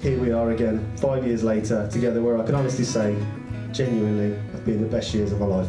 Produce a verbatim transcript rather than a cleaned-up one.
here we are again, five years later, together, where I can honestly say, genuinely, I've been the best years of my life.